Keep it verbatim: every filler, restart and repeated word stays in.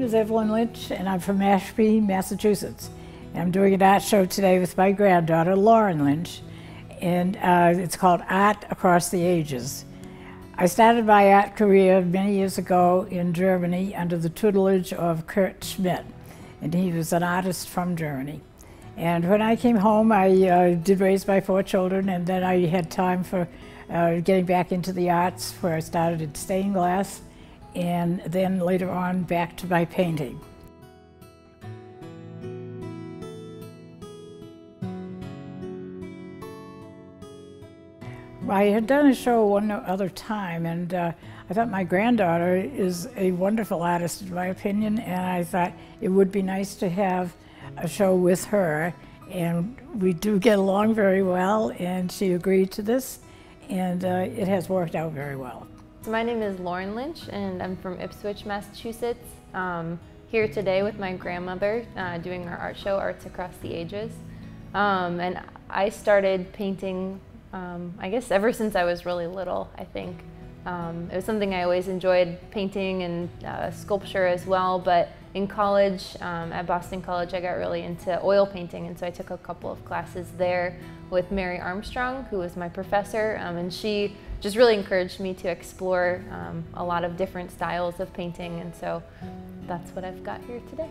name is Evelyn Lynch and I'm from Ashby, Massachusetts. And I'm doing an art show today with my granddaughter, Lauren Lynch, and uh, it's called Art Across the Ages. I started my art career many years ago in Germany under the tutelage of Kurt Schmidt, and he was an artist from Germany. And when I came home, I uh, did raise my four children, and then I had time for uh, getting back into the arts, where I started in stained glass, and then later on back to my painting. I had done a show one other time, and uh, I thought my granddaughter is a wonderful artist in my opinion, and I thought it would be nice to have a show with her, and we do get along very well, and she agreed to this, and uh, it has worked out very well. So my name is Lauren Lynch and I'm from Ipswich, Massachusetts. Um, here today with my grandmother uh, doing our art show, Arts Across the Ages, um, and I started painting Um, I guess ever since I was really little, I think. Um, it was something I always enjoyed, painting and uh, sculpture as well, but in college, um, at Boston College, I got really into oil painting, and so I took a couple of classes there with Mary Armstrong, who was my professor, um, and she just really encouraged me to explore um, a lot of different styles of painting, and so that's what I've got here today.